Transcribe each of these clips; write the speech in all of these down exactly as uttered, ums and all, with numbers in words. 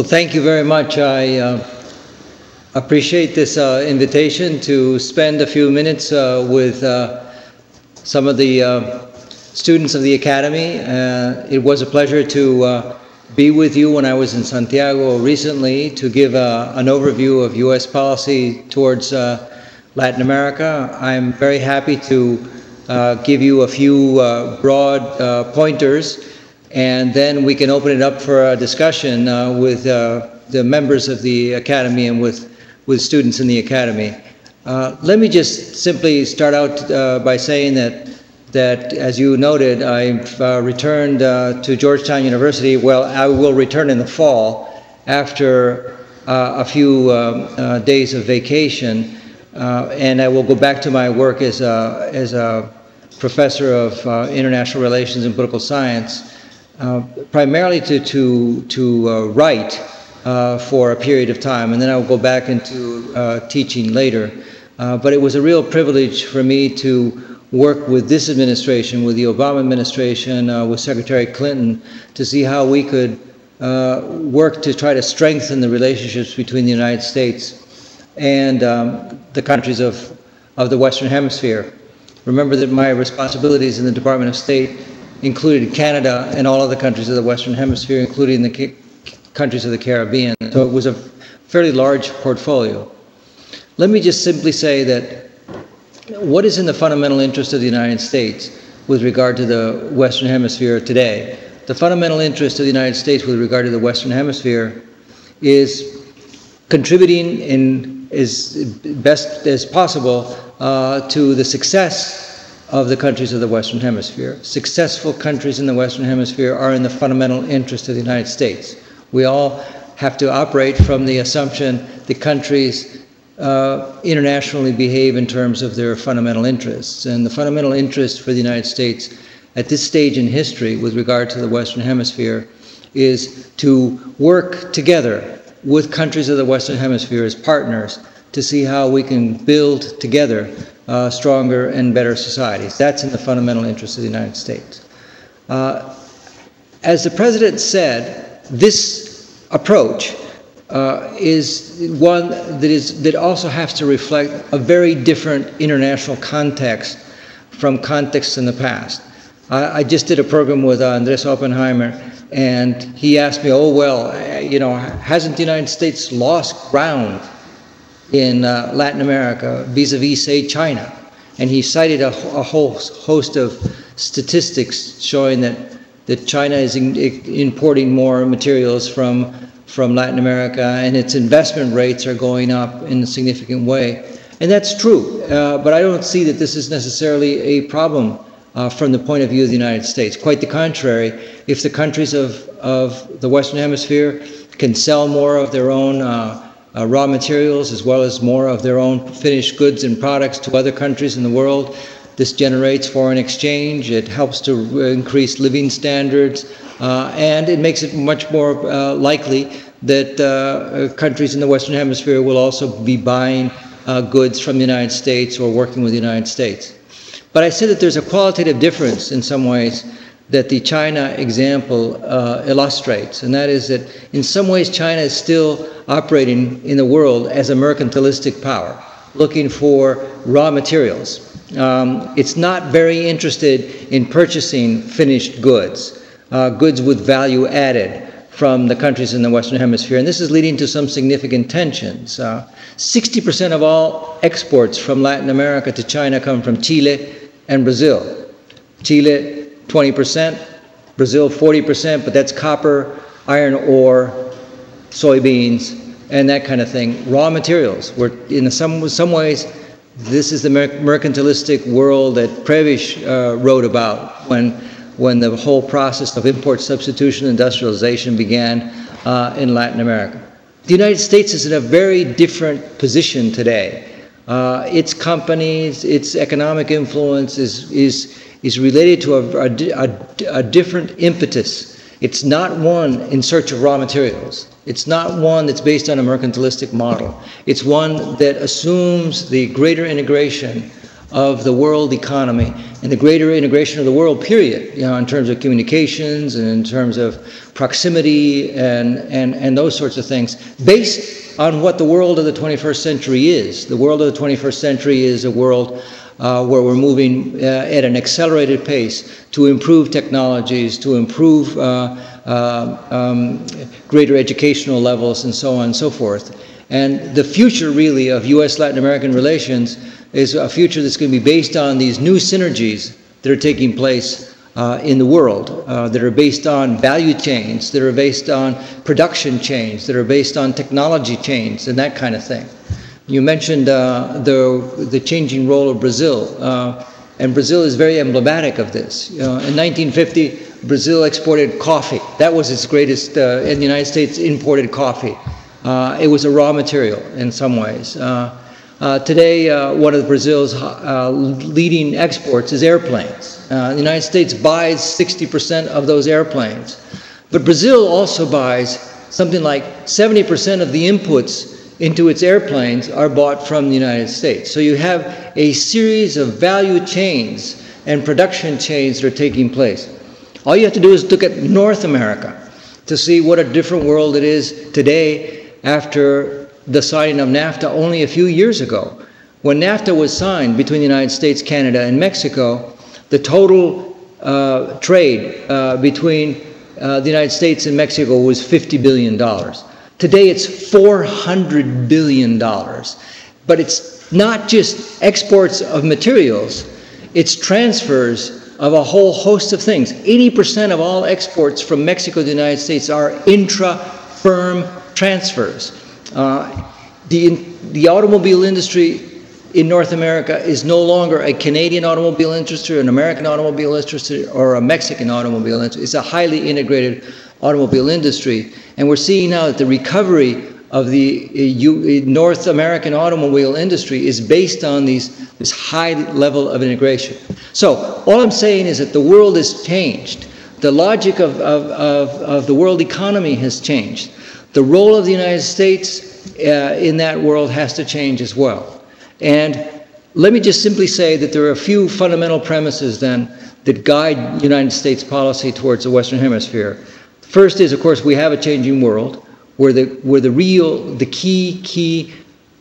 Well, thank you very much. I uh, appreciate this uh, invitation to spend a few minutes uh, with uh, some of the uh, students of the Academy. Uh, it was a pleasure to uh, be with you when I was in Santiago recently to give uh, an overview of U S policy towards uh, Latin America. I'm very happy to uh, give you a few uh, broad uh, pointers, and then we can open it up for a discussion uh, with uh, the members of the Academy and with, with students in the Academy. Uh, let me just simply start out uh, by saying that, that as you noted, I've uh, returned uh, to Georgetown University. Well, I will return in the fall after uh, a few um, uh, days of vacation, uh, and I will go back to my work as a, as a professor of uh, international relations and political science, Uh, primarily to to to uh, write uh, for a period of time, and then I will go back into uh, teaching later. Uh, but it was a real privilege for me to work with this administration, with the Obama administration, uh, with Secretary Clinton, to see how we could uh, work to try to strengthen the relationships between the United States and um, the countries of of the Western Hemisphere. Remember that my responsibilities in the Department of State included Canada and all of the countries of the Western Hemisphere, including the ca countries of the Caribbean. So it was a fairly large portfolio. Let me just simply say that what is in the fundamental interest of the United States with regard to the Western Hemisphere today? The fundamental interest of the United States with regard to the Western Hemisphere is contributing in as best as possible uh, to the success of the countries of the Western Hemisphere. Successful countries in the Western Hemisphere are in the fundamental interest of the United States. We all have to operate from the assumption that countries uh, internationally behave in terms of their fundamental interests. And the fundamental interest for the United States at this stage in history with regard to the Western Hemisphere is to work together with countries of the Western Hemisphere as partners to see how we can build together Uh, stronger and better societies. That's in the fundamental interest of the United States. Uh, as the President said, this approach uh, is one that, is, that also has to reflect a very different international context from contexts in the past. I, I just did a program with uh, Andres Oppenheimer, and he asked me, oh, well, you know, hasn't the United States lost ground in uh, Latin America vis-a-vis, say, China? And he cited a, a whole host of statistics showing that, that China is in, in importing more materials from, from Latin America, and its investment rates are going up in a significant way. And that's true, uh, but I don't see that this is necessarily a problem uh, from the point of view of the United States. Quite the contrary, if the countries of, of the Western Hemisphere can sell more of their own uh, Uh, raw materials, as well as more of their own finished goods and products to other countries in the world. This generates foreign exchange, it helps to increase living standards, uh, and it makes it much more uh, likely that uh, countries in the Western Hemisphere will also be buying uh, goods from the United States or working with the United States. But I said that there's a qualitative difference in some ways that the China example uh, illustrates, and that is that in some ways China is still operating in the world as a mercantilistic power, looking for raw materials. Um, it's not very interested in purchasing finished goods, uh, goods with value added from the countries in the Western Hemisphere, and this is leading to some significant tensions. sixty percent uh, of all exports from Latin America to China come from Chile and Brazil. Chile twenty percent, Brazil forty percent, but that's copper, iron ore, soybeans, and that kind of thing. Raw materials. We're in some some ways, this is the mercantilistic world that Prebisch uh, wrote about when when the whole process of import substitution industrialization began uh, in Latin America. The United States is in a very different position today. Uh, its companies, its economic influence is is. is related to a, a, a, a different impetus. It's not one in search of raw materials. It's not one that's based on a mercantilistic model. It's one that assumes the greater integration of the world economy and the greater integration of the world, period, you know, in terms of communications and in terms of proximity and, and, and those sorts of things, based on what the world of the twenty-first century is. The world of the twenty-first century is a world uh, where we're moving uh, at an accelerated pace to improve technologies, to improve uh, uh, um, greater educational levels, and so on and so forth. And the future, really, of U S-Latin American relations is a future that's going to be based on these new synergies that are taking place uh, in the world, uh, that are based on value chains, that are based on production chains, that are based on technology chains, and that kind of thing. You mentioned uh, the, the changing role of Brazil, uh, and Brazil is very emblematic of this. Uh, in nineteen fifty, Brazil exported coffee. That was its greatest, uh, and the United States imported coffee. Uh, it was a raw material in some ways. Uh, uh, today, uh, one of Brazil's uh, leading exports is airplanes. Uh, the United States buys sixty percent of those airplanes. But Brazil also buys something like seventy percent of the inputs into its airplanes are bought from the United States. So you have a series of value chains and production chains that are taking place. All you have to do is look at North America to see what a different world it is today after the signing of NAFTA only a few years ago. When NAFTA was signed between the United States, Canada, and Mexico, the total uh, trade uh, between uh, the United States and Mexico was fifty billion dollars. Today it's four hundred billion dollars. But it's not just exports of materials, it's transfers of a whole host of things. eighty percent of all exports from Mexico to the United States are intra-firm transfers. Uh, the, the automobile industry in North America is no longer a Canadian automobile industry, an American automobile industry, or a Mexican automobile industry. It's a highly integrated automobile industry. And we're seeing now that the recovery of the uh, U, uh, North American automobile industry is based on these, this high level of integration. So all I'm saying is that the world has changed. The logic of, of, of, of the world economy has changed. The role of the United States uh, in that world has to change as well. And let me just simply say that there are a few fundamental premises then that guide United States policy towards the Western Hemisphere. First is, of course, we have a changing world where the, where the real, the key, key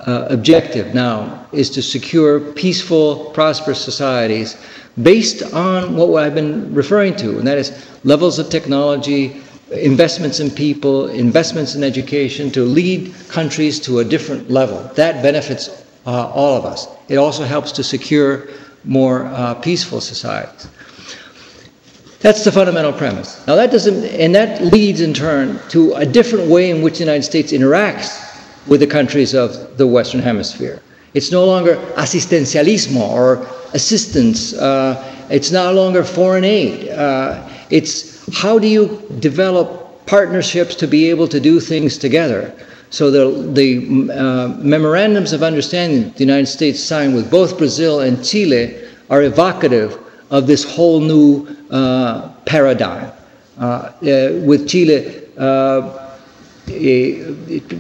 uh, objective now is to secure peaceful, prosperous societies based on what I've been referring to, and that is levels of technology, investments in people, investments in education to lead countries to a different level. That benefits uh, all of us. It also helps to secure more uh, peaceful societies. That's the fundamental premise. Now that doesn't, and that leads in turn to a different way in which the United States interacts with the countries of the Western Hemisphere. It's no longer asistencialismo or assistance. Uh, it's no longer foreign aid. Uh, it's how do you develop partnerships to be able to do things together? So the, the uh, memorandums of understanding the United States signed with both Brazil and Chile are evocative of this whole new uh, paradigm. Uh, uh, with Chile, uh,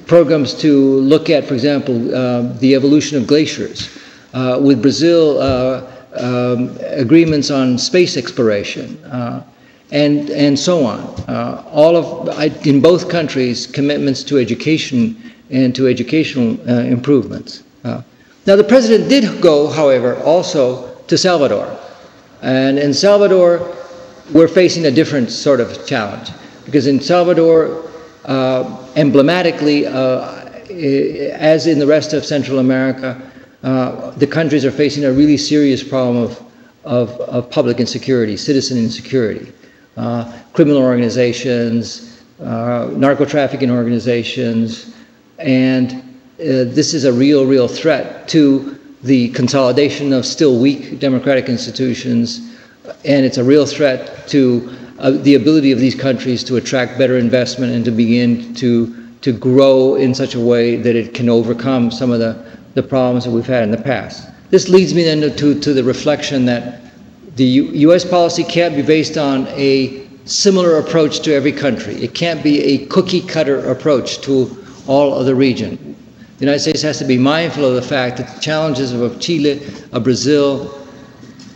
programs to look at, for example, uh, the evolution of glaciers. Uh, with Brazil, uh, um, agreements on space exploration. Uh, And, and so on. Uh, all of, I, in both countries, commitments to education and to educational uh, improvements. Uh, now the president did go, however, also to Salvador. And in Salvador, we're facing a different sort of challenge. Because in Salvador, uh, emblematically, uh, as in the rest of Central America, uh, the countries are facing a really serious problem of, of, of public insecurity, citizen insecurity. Uh, criminal organizations, uh, narco-trafficking organizations, and uh, this is a real, real threat to the consolidation of still weak democratic institutions, and it's a real threat to uh, the ability of these countries to attract better investment and to begin to, to grow in such a way that it can overcome some of the, the problems that we've had in the past. This leads me then to, to the reflection that the U S policy can't be based on a similar approach to every country. It can't be a cookie-cutter approach to all of the region. The United States has to be mindful of the fact that the challenges of Chile, of Brazil,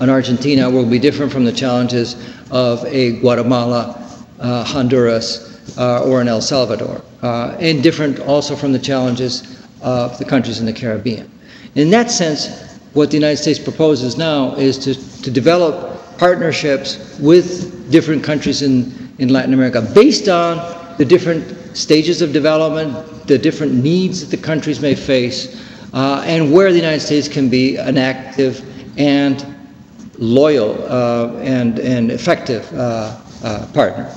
and Argentina will be different from the challenges of a Guatemala, uh, Honduras, uh, or an El Salvador, uh, and different also from the challenges of the countries in the Caribbean. In that sense, what the United States proposes now is to, to develop partnerships with different countries in, in Latin America based on the different stages of development, the different needs that the countries may face, uh, and where the United States can be an active and loyal uh, and, and effective uh, uh, partner.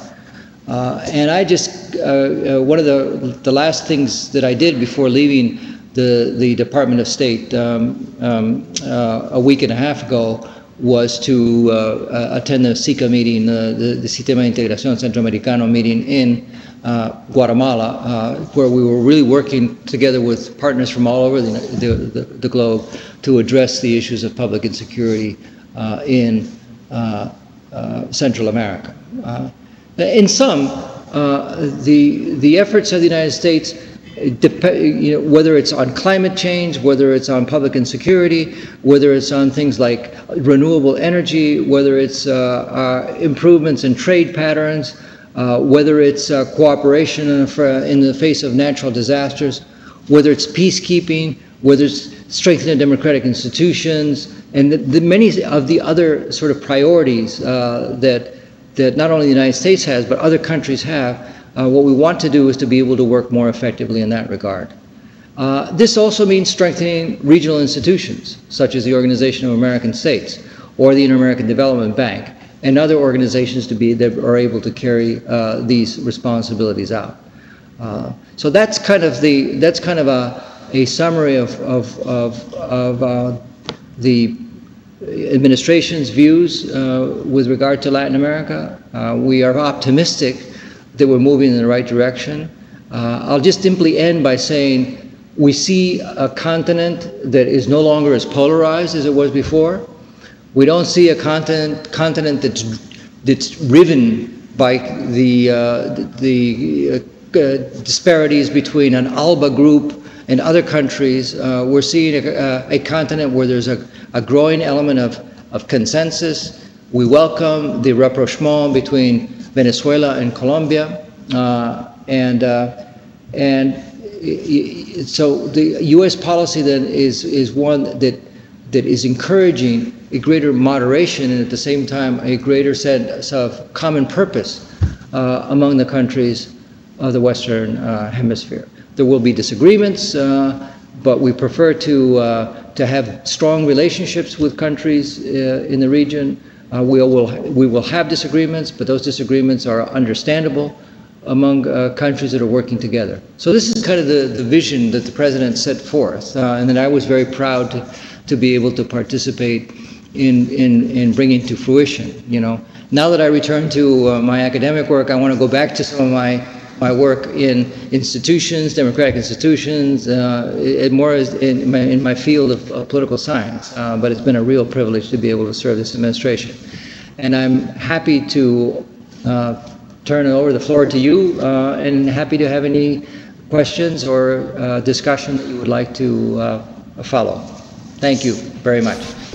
Uh, and I just, uh, uh, one of the, the last things that I did before leaving the, the Department of State um, um, uh, a week and a half ago was to uh, uh, attend the SICA meeting, uh, the, the Sistema de Integración Centroamericano meeting in uh, Guatemala, uh, where we were really working together with partners from all over the, the, the, the globe to address the issues of public insecurity uh, in uh, uh, Central America. Uh, in sum, uh, the, the efforts of the United States, you know, whether it's on climate change, whether it's on public insecurity, whether it's on things like renewable energy, whether it's uh, uh, improvements in trade patterns, uh, whether it's uh, cooperation in the, in the face of natural disasters, whether it's peacekeeping, whether it's strengthening democratic institutions, and the, the many of the other sort of priorities uh, that, that not only the United States has, but other countries have. Uh, what we want to do is to be able to work more effectively in that regard. Uh, this also means strengthening regional institutions, such as the Organization of American States or the Inter-American Development Bank, and other organizations to be, that are able to carry uh, these responsibilities out. Uh, so that's kind of the that's kind of a a summary of of of, of uh, the administration's views uh, with regard to Latin America. Uh, we are optimistic that we're moving in the right direction. Uh, I'll just simply end by saying we see a continent that is no longer as polarized as it was before. We don't see a continent continent that's that's riven by the uh, the uh, uh, disparities between an ALBA group and other countries. Uh, we're seeing a, a, a continent where there's a, a growing element of of consensus. We welcome the rapprochement between Venezuela and Colombia, uh, and uh, and so the U S policy then is is one that that is encouraging a greater moderation and at the same time a greater sense of common purpose uh, among the countries of the Western uh, Hemisphere. There will be disagreements, uh, but we prefer to uh, to have strong relationships with countries uh, in the region. Uh, we, will, we will have disagreements, but those disagreements are understandable among uh, countries that are working together. So this is kind of the, the vision that the President set forth, uh, and that I was very proud to, to be able to participate in, in, in bringing to fruition. You know, now that I return to uh, my academic work, I want to go back to some of my, my work in institutions, democratic institutions, uh, it more is in my, in my field of, of political science, uh, but it's been a real privilege to be able to serve this administration. And I'm happy to uh, turn over the floor to you, uh, and happy to have any questions or uh, discussion that you would like to uh, follow. Thank you very much.